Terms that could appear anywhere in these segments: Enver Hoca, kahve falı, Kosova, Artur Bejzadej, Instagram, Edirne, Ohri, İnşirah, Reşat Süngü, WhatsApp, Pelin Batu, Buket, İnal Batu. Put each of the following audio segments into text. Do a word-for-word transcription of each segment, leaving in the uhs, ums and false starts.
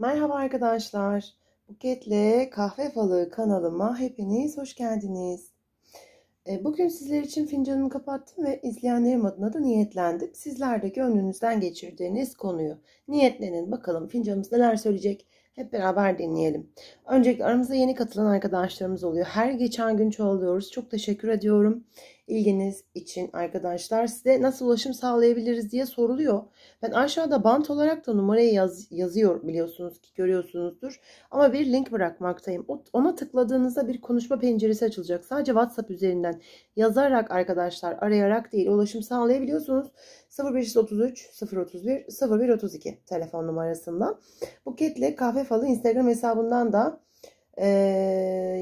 Merhaba arkadaşlar. Buket'le Kahve Falı kanalıma hepiniz hoş geldiniz. Bugün sizler için fincanımı kapattım ve izleyenlerim adına da niyetlendim. Sizler de gönlünüzden geçirdiğiniz konuyu niyetlenin. Bakalım fincanımız neler söyleyecek. Hep beraber dinleyelim. Öncelikle aramızda yeni katılan arkadaşlarımız oluyor. Her geçen gün çoğalıyoruz. Çok teşekkür ediyorum ilginiz için arkadaşlar. Size nasıl ulaşım sağlayabiliriz diye soruluyor. Ben aşağıda bant olarak da numarayı yaz, yazıyor biliyorsunuz ki görüyorsunuzdur. Ama bir link bırakmaktayım. Ona tıkladığınızda bir konuşma penceresi açılacak. Sadece WhatsApp üzerinden yazarak arkadaşlar, arayarak değil ulaşım sağlayabiliyorsunuz. sıfır beş üç üç sıfır otuz bir sıfır bir otuz iki telefon numarasından. Buket'le Kahve Falı Instagram hesabından da e,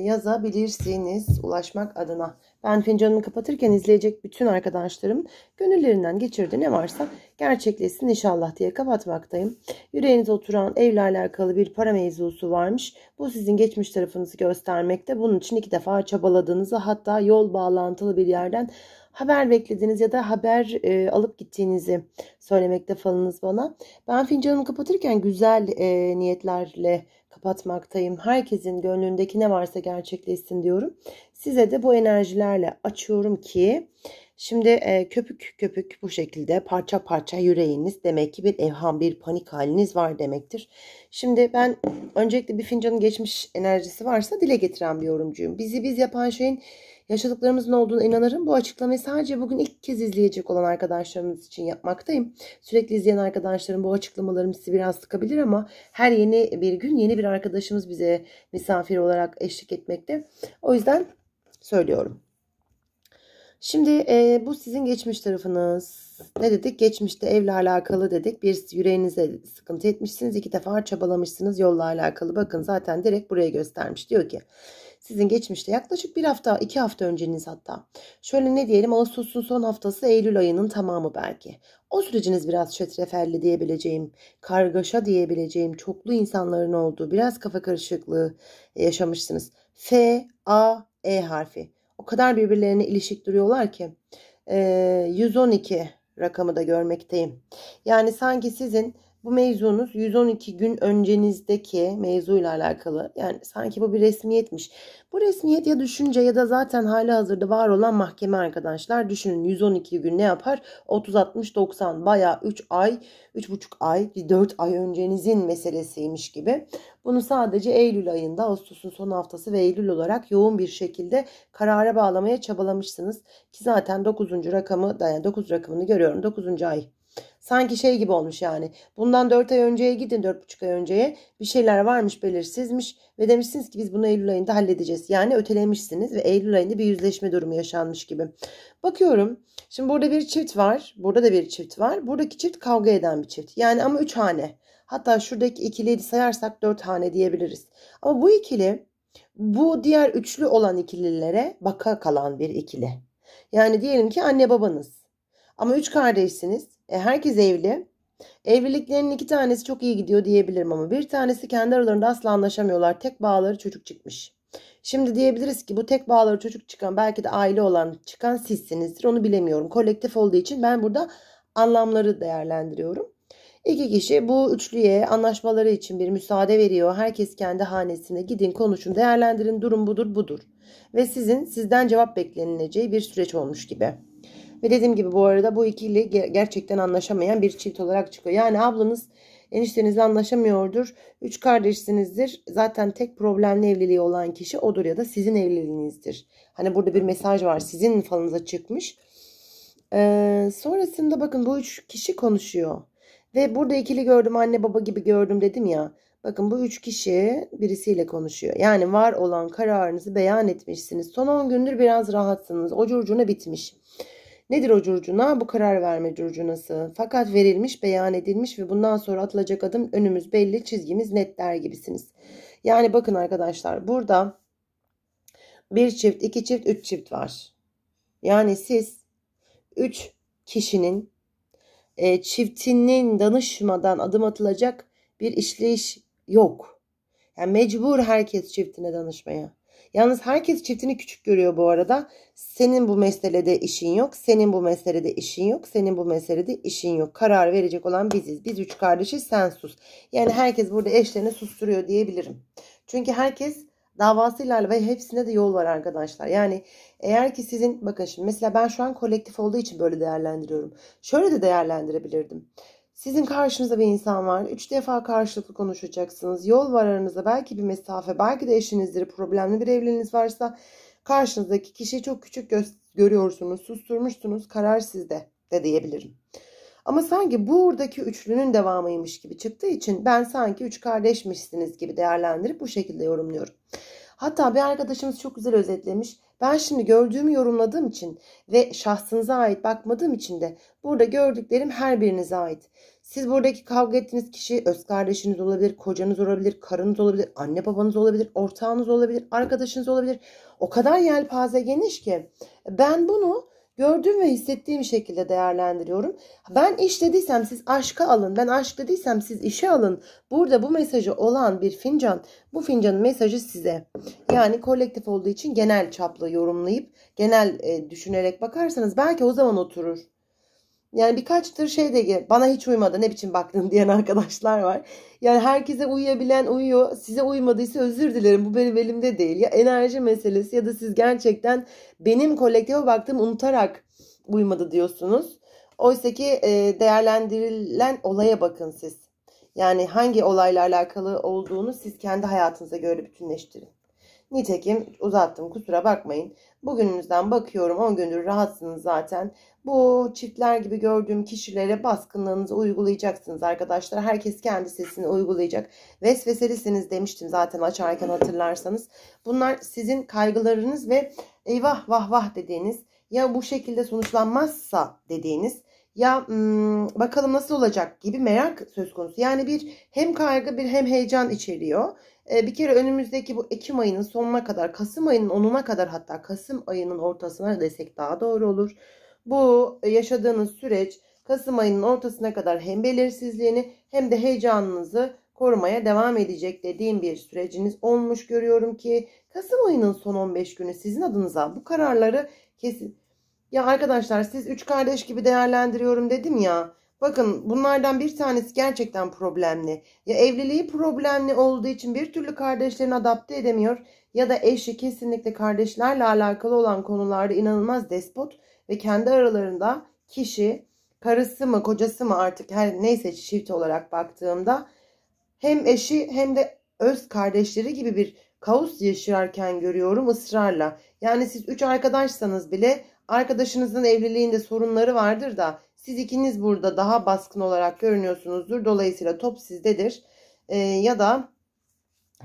yazabilirsiniz ulaşmak adına. Ben fincanımı kapatırken izleyecek bütün arkadaşlarım gönüllerinden geçirdi ne varsa gerçekleşsin inşallah diye kapatmaktayım. Yüreğinize oturan evle alakalı bir para mevzusu varmış. Bu sizin geçmiş tarafınızı göstermekte. Bunun için iki defa çabaladığınızı, hatta yol bağlantılı bir yerden haber beklediğiniz ya da haber e, alıp gittiğinizi söylemekte falınız bana. Ben fincanımı kapatırken güzel e, niyetlerle kapatmaktayım. Herkesin gönlündeki ne varsa gerçekleşsin diyorum. Size de bu enerjilerle açıyorum ki şimdi e, köpük köpük bu şekilde parça parça yüreğiniz, demek ki bir evham, bir panik haliniz var demektir. Şimdi ben öncelikle bir fincanın geçmiş enerjisi varsa dile getiren bir yorumcuyum. Bizi biz yapan şeyin yaşadıklarımızın olduğuna inanırım. Bu açıklamayı sadece bugün ilk kez izleyecek olan arkadaşlarımız için yapmaktayım. Sürekli izleyen arkadaşlarım bu açıklamalarım sizi biraz sıkabilir ama her yeni bir gün yeni bir arkadaşımız bize misafir olarak eşlik etmekte. O yüzden söylüyorum. Şimdi e, bu sizin geçmiş tarafınız. Ne dedik? Geçmişte evle alakalı dedik. Bir yüreğinize sıkıntı etmişsiniz. İki defa çabalamışsınız yolla alakalı. Bakın zaten direkt buraya göstermiş. Diyor ki sizin geçmişte yaklaşık bir hafta, iki hafta önceniz hatta. Şöyle ne diyelim, Ağustos'un son haftası, Eylül ayının tamamı belki. O süreciniz biraz çetrefelli diyebileceğim, kargaşa diyebileceğim, çoklu insanların olduğu biraz kafa karışıklığı yaşamışsınız. F, A, E harfi. O kadar birbirlerine ilişik duruyorlar ki e, yüz on iki rakamı da görmekteyim. Yani sanki sizin bu mevzunuz yüz on iki gün öncenizdeki mevzuyla alakalı. Yani sanki bu bir resmiyetmiş. Bu resmiyet ya düşünce ya da zaten hali hazırda var olan mahkeme arkadaşlar. Düşünün yüz on iki gün ne yapar? otuz, altmış, doksan bayağı üç ay, üç buçuk ay, dört ay öncenizin meselesiymiş gibi. Bunu sadece Eylül ayında, Ağustos'un son haftası ve Eylül olarak yoğun bir şekilde karara bağlamaya çabalamışsınız. Ki zaten dokuzuncu rakamı, yani dokuz rakamını görüyorum. dokuzuncu ay. Sanki şey gibi olmuş yani. Bundan dört ay önceye gidin, dört buçuk ay önceye. Bir şeyler varmış, belirsizmiş ve demişsiniz ki biz bunu Eylül ayında halledeceğiz. Yani ötelemişsiniz ve Eylül ayında bir yüzleşme durumu yaşanmış gibi. Bakıyorum. Şimdi burada bir çift var. Burada da bir çift var. Buradaki çift kavga eden bir çift. Yani ama üç hane. Hatta şuradaki ikiliyi sayarsak dört hane diyebiliriz. Ama bu ikili bu diğer üçlü olan ikililere baka kalan bir ikili. Yani diyelim ki anne babanız. Ama üç kardeşsiniz. E, herkes evli. Evliliklerinin iki tanesi çok iyi gidiyor diyebilirim ama bir tanesi kendi aralarında asla anlaşamıyorlar. Tek bağları çocuk çıkmış. Şimdi diyebiliriz ki bu tek bağları çocuk çıkan, belki de aile olan çıkan sizsinizdir. Onu bilemiyorum. Kolektif olduğu için ben burada anlamları değerlendiriyorum. İki kişi bu üçlüye anlaşmaları için bir müsaade veriyor. Herkes kendi hanesine, gidin konuşun, değerlendirin, durum budur budur. Ve sizin sizden cevap beklenileceği bir süreç olmuş gibi. Ve dediğim gibi bu arada bu ikili gerçekten anlaşamayan bir çift olarak çıkıyor. Yani ablanız eniştenizle anlaşamıyordur. Üç kardeşsinizdir. Zaten tek problemli evliliği olan kişi odur ya da sizin evliliğinizdir. Hani burada bir mesaj var. Sizin falınıza çıkmış. Ee, sonrasında bakın bu üç kişi konuşuyor. Ve burada ikili gördüm, anne baba gibi gördüm dedim ya. Bakın bu üç kişi birisiyle konuşuyor. Yani var olan kararınızı beyan etmişsiniz. Son on gündür biraz rahatsınız. O curcuna bitmiş. Nedir o curcuna? Bu karar verme curcunası. Fakat verilmiş, beyan edilmiş ve bundan sonra atılacak adım önümüz belli, çizgimiz net der gibisiniz. Yani bakın arkadaşlar, burada bir çift, iki çift, üç çift var. Yani siz üç kişinin e, çiftinin danışmadan adım atılacak bir işleyiş yok. Yani mecbur herkes çiftine danışmaya. Yalnız herkes çiftini küçük görüyor bu arada. Senin bu meselede işin yok. Senin bu meselede işin yok. Senin bu meselede işin yok. Karar verecek olan biziz. Biz üç kardeşiz, sen sus. Yani herkes burada eşlerini susturuyor diyebilirim. Çünkü herkes davasıyla ve hepsinde de yol var arkadaşlar. Yani eğer ki sizin, bakın şimdi mesela ben şu an kolektif olduğu için böyle değerlendiriyorum. Şöyle de değerlendirebilirdim. Sizin karşınızda bir insan var. Üç defa karşılıklı konuşacaksınız. Yol var aranızda, belki bir mesafe, belki de eşinizdir, problemli bir evliliğiniz varsa karşınızdaki kişiyi çok küçük görüyorsunuz, susturmuşsunuz, karar sizde de diyebilirim. Ama sanki buradaki üçlünün devamıymış gibi çıktığı için ben sanki üç kardeşmişsiniz gibi değerlendirip bu şekilde yorumluyorum. Hatta bir arkadaşımız çok güzel özetlemiş. Ben şimdi gördüğümü yorumladığım için ve şahsınıza ait bakmadığım için de burada gördüklerim her birinize ait. Siz buradaki kavga ettiğiniz kişi öz kardeşiniz olabilir, kocanız olabilir, karınız olabilir, anne babanız olabilir, ortağınız olabilir, arkadaşınız olabilir. O kadar yelpaze geniş ki ben bunu gördüğüm ve hissettiğim şekilde değerlendiriyorum. Ben iş dediysem siz aşka alın. Ben aşk dediysem siz işe alın. Burada bu mesajı olan bir fincan. Bu fincanın mesajı size. Yani kolektif olduğu için genel çaplı yorumlayıp genel e, düşünerek bakarsanız belki o zaman oturur. Yani birkaç tür şey de bana hiç uymadı ne biçim baktın diyen arkadaşlar var. Yani herkese uyuyabilen uyuyor. Size uymadıysa özür dilerim, bu benim elimde değil. Ya enerji meselesi ya da siz gerçekten benim kolektife baktığımı unutarak uymadı diyorsunuz. Oysa ki değerlendirilen olaya bakın siz. Yani hangi olayla alakalı olduğunu siz kendi hayatınıza göre bütünleştirin. Nitekim uzattım, kusura bakmayın. Bugününüzden bakıyorum, on gündür rahatsınız zaten. Bu çiftler gibi gördüğüm kişilere baskınlığınızı uygulayacaksınız arkadaşlar. Herkes kendi sesini uygulayacak. Vesveselisiniz demiştim zaten açarken, hatırlarsanız. Bunlar sizin kaygılarınız ve eyvah vah vah dediğiniz, ya bu şekilde sonuçlanmazsa dediğiniz, ya hmm, bakalım nasıl olacak gibi merak söz konusu. Yani bir hem kaygı bir hem heyecan içeriyor. Ee, bir kere önümüzdeki bu Ekim ayının sonuna kadar, Kasım ayının onuna kadar, hatta Kasım ayının ortasına desek daha doğru olur. Bu yaşadığınız süreç Kasım ayının ortasına kadar hem belirsizliğini hem de heyecanınızı korumaya devam edecek dediğim bir süreciniz olmuş. Görüyorum ki Kasım ayının son on beş günü sizin adınıza bu kararları kesin. Ya arkadaşlar, siz üç kardeş gibi değerlendiriyorum dedim ya. Bakın bunlardan bir tanesi gerçekten problemli. Ya evliliği problemli olduğu için bir türlü kardeşlerini adapte edemiyor. Ya da eşi kesinlikle kardeşlerle alakalı olan konularda inanılmaz despot. Ve kendi aralarında kişi, karısı mı kocası mı artık her neyse çift olarak baktığımda, hem eşi hem de öz kardeşleri gibi bir kaos yaşarken görüyorum ısrarla. Yani siz üç arkadaşsanız bile arkadaşınızın evliliğinde sorunları vardır da siz ikiniz burada daha baskın olarak görünüyorsunuzdur. Dolayısıyla top sizdedir. Ee, ya da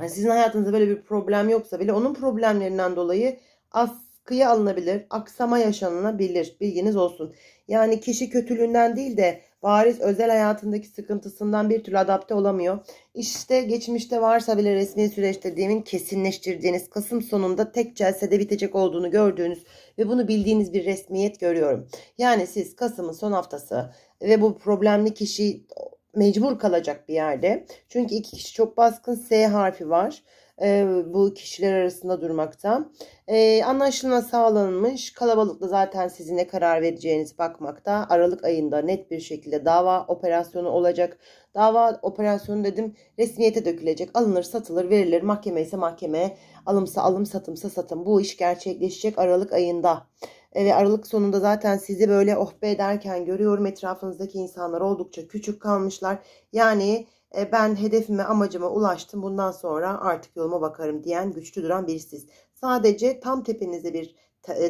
sizin hayatınızda böyle bir problem yoksa bile onun problemlerinden dolayı askıya alınabilir, aksama yaşanılabilir. Bilginiz olsun. Yani kişi kötülüğünden değil de bariz özel hayatındaki sıkıntısından bir türlü adapte olamıyor. İşte geçmişte varsa bile resmi süreçte demin kesinleştirdiğiniz, Kasım sonunda tek celsede bitecek olduğunu gördüğünüz ve bunu bildiğiniz bir resmiyet görüyorum. Yani siz Kasım'ın son haftası ve bu problemli kişi mecbur kalacak bir yerde. Çünkü iki kişi çok baskın, S harfi var. Ee, bu kişiler arasında durmakta. Ee, anlaşılma sağlanmış. Kalabalıkla zaten sizin ne karar vereceğiniz bakmakta. Aralık ayında net bir şekilde dava operasyonu olacak. Dava operasyonu dedim, resmiyete dökülecek. Alınır, satılır, verilir. Mahkeme ise mahkeme, alımsa alım, satımsa satım. Bu iş gerçekleşecek Aralık ayında. Ve Aralık sonunda zaten sizi böyle oh be derken görüyorum. Etrafınızdaki insanlar oldukça küçük kalmışlar. Yani ben hedefime, amacıma ulaştım, bundan sonra artık yoluma bakarım diyen güçlü duran birisiz. Sadece tam tepenizde bir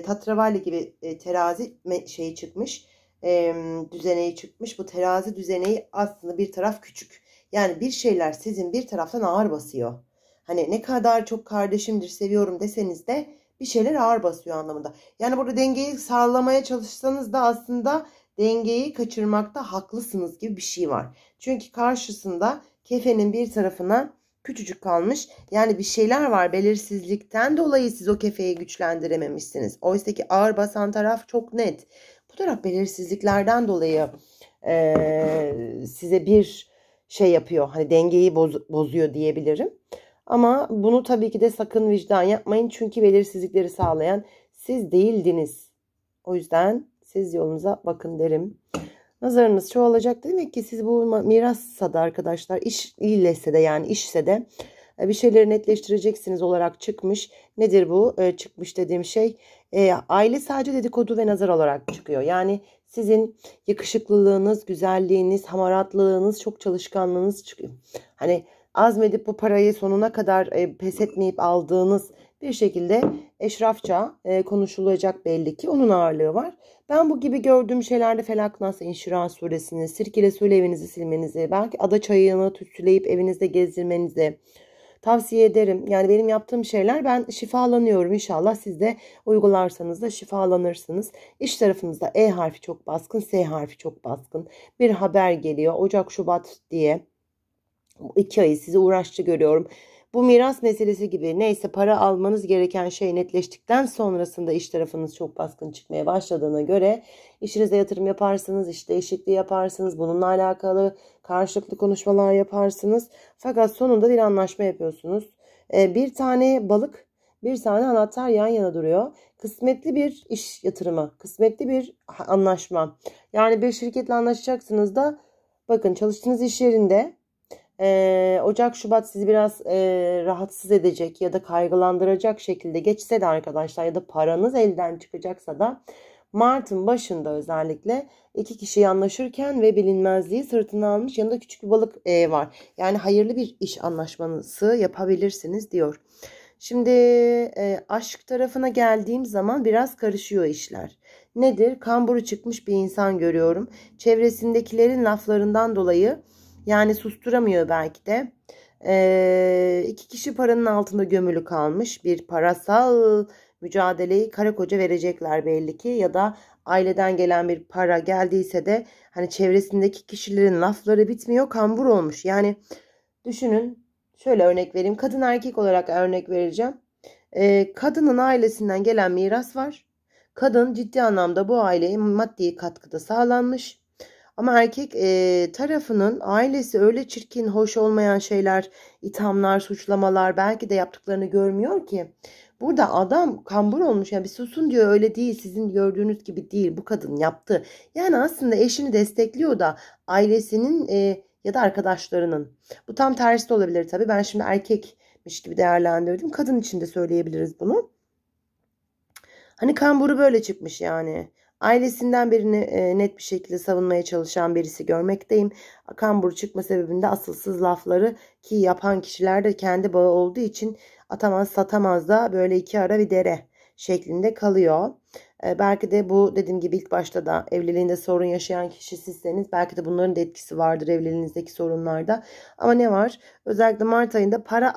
tatravalli gibi terazi şeyi çıkmış, düzeneği çıkmış. Bu terazi düzeneği aslında bir taraf küçük. Yani bir şeyler sizin bir taraftan ağır basıyor. Hani ne kadar çok kardeşimdir, seviyorum deseniz de bir şeyler ağır basıyor anlamında. Yani burada dengeyi sağlamaya çalışsanız da aslında dengeyi kaçırmakta haklısınız gibi bir şey var. Çünkü karşısında kefenin bir tarafına küçücük kalmış. Yani bir şeyler var. Belirsizlikten dolayı siz o kefeyi güçlendirememişsiniz. Oysaki ağır basan taraf çok net. Bu taraf belirsizliklerden dolayı e, size bir şey yapıyor. Hani dengeyi boz, bozuyor diyebilirim. Ama bunu tabii ki de sakın vicdan yapmayın. Çünkü belirsizlikleri sağlayan siz değildiniz. O yüzden siz yolunuza bakın derim. Nazarınız çoğalacak. Demek ki siz bu mirassa da arkadaşlar, iş iyilese de, yani işse de bir şeyleri netleştireceksiniz olarak çıkmış. Nedir bu e, çıkmış dediğim şey? E, aile sadece dedikodu ve nazar olarak çıkıyor. Yani sizin yakışıklılığınız, güzelliğiniz, hamaratlığınız, çok çalışkanlığınız çıkıyor. Hani azmedip bu parayı sonuna kadar e, pes etmeyip aldığınız, bir şekilde eşrafça e, konuşulacak belli ki, onun ağırlığı var. Ben bu gibi gördüğüm şeylerde Felaknas, İnşirah suresini, sirkele suyla evinizi silmenizi, belki ada çayını tütsüleyip evinizde gezdirmenizi tavsiye ederim. Yani benim yaptığım şeyler, ben şifalanıyorum. İnşallah siz de uygularsanız da şifalanırsınız. İş tarafınızda E harfi çok baskın, S harfi çok baskın. Bir haber geliyor Ocak, Şubat diye. İki ayı sizi uğraşçı görüyorum. Bu miras meselesi gibi, neyse, para almanız gereken şey netleştikten sonrasında iş tarafınız çok baskın çıkmaya başladığına göre işinize yatırım yaparsınız, iş değişikliği yaparsınız, bununla alakalı karşılıklı konuşmalar yaparsınız. Fakat sonunda bir anlaşma yapıyorsunuz. Bir tane balık, bir tane anahtar yan yana duruyor. Kısmetli bir iş yatırımı, kısmetli bir anlaşma. Yani bir şirketle anlaşacaksınız da, bakın, çalıştığınız iş yerinde Ee, Ocak Şubat sizi biraz e, rahatsız edecek ya da kaygılandıracak şekilde geçse de arkadaşlar, ya da paranız elden çıkacaksa da, Mart'ın başında özellikle iki kişi anlaşırken ve bilinmezliği sırtına almış, yanında küçük bir balık e, var. Yani hayırlı bir iş anlaşması yapabilirsiniz diyor. Şimdi e, aşk tarafına geldiğim zaman biraz karışıyor işler. Nedir? Kamburu çıkmış bir insan görüyorum. Çevresindekilerin laflarından dolayı, yani susturamıyor belki de. Ee, iki kişi paranın altında gömülü kalmış. Bir parasal mücadeleyi karı koca verecekler belli ki. Ya da aileden gelen bir para geldiyse de, hani çevresindeki kişilerin lafları bitmiyor. Kambur olmuş. Yani düşünün, şöyle örnek vereyim. Kadın erkek olarak örnek vereceğim. Ee, kadının ailesinden gelen miras var. Kadın ciddi anlamda bu aileye maddi katkıda sağlanmış. Ama erkek e, tarafının ailesi öyle çirkin, hoş olmayan şeyler, ithamlar, suçlamalar, belki de yaptıklarını görmüyor ki. Burada adam kambur olmuş, yani bir susun diyor, öyle değil, sizin gördüğünüz gibi değil, bu kadın yaptı. Yani aslında eşini destekliyor da ailesinin e, ya da arkadaşlarının. Bu tam tersi de olabilir tabii, ben şimdi erkekmiş gibi değerlendirdim, kadın için de söyleyebiliriz bunu. Hani kamburu böyle çıkmış yani. Ailesinden birini e, net bir şekilde savunmaya çalışan birisi görmekteyim. Kambur çıkma sebebinde asılsız lafları, ki yapan kişiler de kendi bağı olduğu için atamaz satamaz da, böyle iki ara bir dere şeklinde kalıyor. E, belki de bu, dediğim gibi, ilk başta da evliliğinde sorun yaşayan kişi sizseniz, belki de bunların da etkisi vardır evliliğinizdeki sorunlarda. Ama ne var? Özellikle Mart ayında para...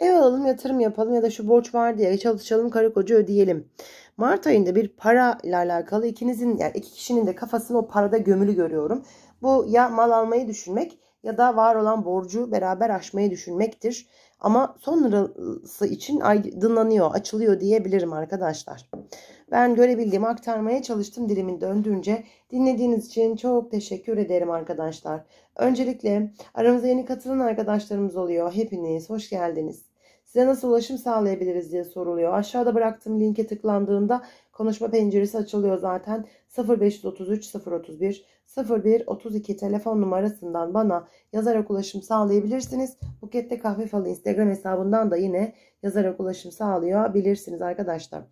Ev alalım, yatırım yapalım ya da şu borç var diye çalışalım, karı koca ödeyelim. Mart ayında bir para ile alakalı ikinizin, yani iki kişinin de kafasını o parada gömülü görüyorum. Bu ya mal almayı düşünmek ya da var olan borcu beraber aşmayı düşünmektir. Ama sonrası için aydınlanıyor, açılıyor diyebilirim arkadaşlar. Ben görebildiğim aktarmaya çalıştım dilimin döndüğünce. Dinlediğiniz için çok teşekkür ederim arkadaşlar. Öncelikle aramıza yeni katılan arkadaşlarımız oluyor. Hepiniz hoş geldiniz. Size nasıl ulaşım sağlayabiliriz diye soruluyor. Aşağıda bıraktığım linke tıklandığında konuşma penceresi açılıyor zaten. sıfır beş üç üç sıfır üç bir sıfır bir otuz iki telefon numarasından bana yazarak ulaşım sağlayabilirsiniz. Buket'te Kahve Falı Instagram hesabından da yine yazarak ulaşım sağlayabilirsiniz arkadaşlar.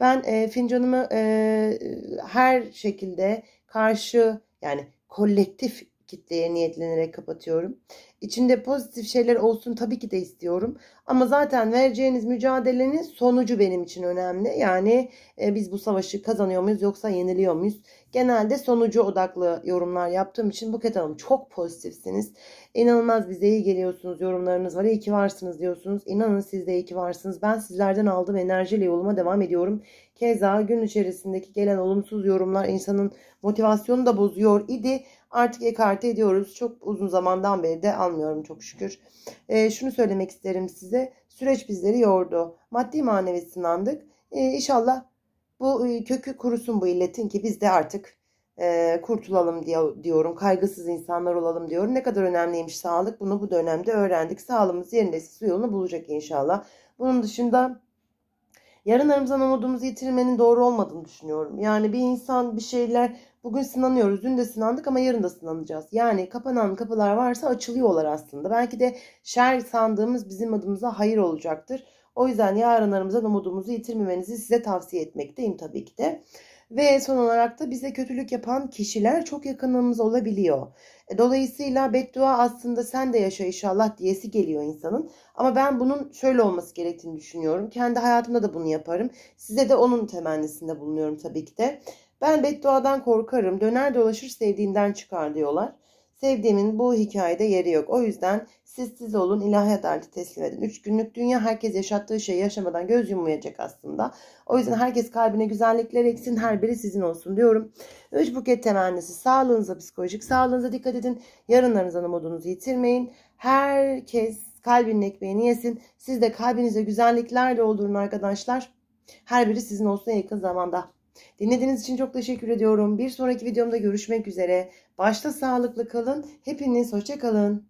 Ben e, fincanımı e, her şekilde karşı, yani kolektif kitleye niyetlenerek kapatıyorum. İçinde pozitif şeyler olsun tabii ki de istiyorum. Ama zaten vereceğiniz mücadelenin sonucu benim için önemli. Yani e, biz bu savaşı kazanıyor muyuz yoksa yeniliyor muyuz? Genelde sonucu odaklı yorumlar yaptığım için, Buket Hanım çok pozitifsiniz. İnanılmaz, bize iyi geliyorsunuz. Yorumlarınız var. İyi ki varsınız diyorsunuz. İnanın siz de iyi ki varsınız. Ben sizlerden aldığım enerjiyle yoluma devam ediyorum. Keza gün içerisindeki gelen olumsuz yorumlar insanın motivasyonunu da bozuyor idi. Artık ekarte ediyoruz. Çok uzun zamandan beri de almıyorum çok şükür. E, şunu söylemek isterim size. Süreç bizleri yordu. Maddi manevi sınandık. E, inşallah bu kökü kurusun bu illetin ki biz de artık e, kurtulalım diye, diyorum. Kaygısız insanlar olalım diyorum. Ne kadar önemliymiş sağlık. Bunu bu dönemde öğrendik. Sağlığımız yerindeyse su yolunu bulacak inşallah. Bunun dışında yarınlarımızdan umudumuzu yitirmenin doğru olmadığını düşünüyorum. Yani bir insan bir şeyler, bugün sınanıyoruz, dün de sınandık ama yarın da sınanacağız. Yani kapanan kapılar varsa açılıyorlar aslında. Belki de şer sandığımız bizim adımıza hayır olacaktır. O yüzden yarınlarımızdan umudumuzu yitirmemenizi size tavsiye etmekteyim tabii ki de. Ve son olarak da bize kötülük yapan kişiler çok yakınımız olabiliyor. Dolayısıyla beddua aslında sen de yaşa inşallah diyesi geliyor insanın. Ama ben bunun şöyle olması gerektiğini düşünüyorum. Kendi hayatımda da bunu yaparım. Size de onun temennisinde bulunuyorum tabii ki de. Ben bedduadan korkarım. Döner dolaşır sevdiğinden çıkar diyorlar. Sevdiğimin bu hikayede yeri yok. O yüzden siz siz olun, ilahi adaleti teslim edin. Üç günlük dünya herkes yaşattığı şeyi yaşamadan göz yummayacak aslında. O yüzden herkes kalbine güzellikler eksin, her biri sizin olsun diyorum. Üç buket temennisi: sağlığınıza, psikolojik sağlığınıza dikkat edin. Yarınlarınızdan umudunuzu yitirmeyin. Herkes kalbinin ekmeğini yesin. Siz de kalbinize güzellikler doldurun arkadaşlar. Her biri sizin olsun en yakın zamanda. Dinlediğiniz için çok teşekkür ediyorum. Bir sonraki videomda görüşmek üzere. Başta sağlıklı kalın. Hepiniz hoşça kalın.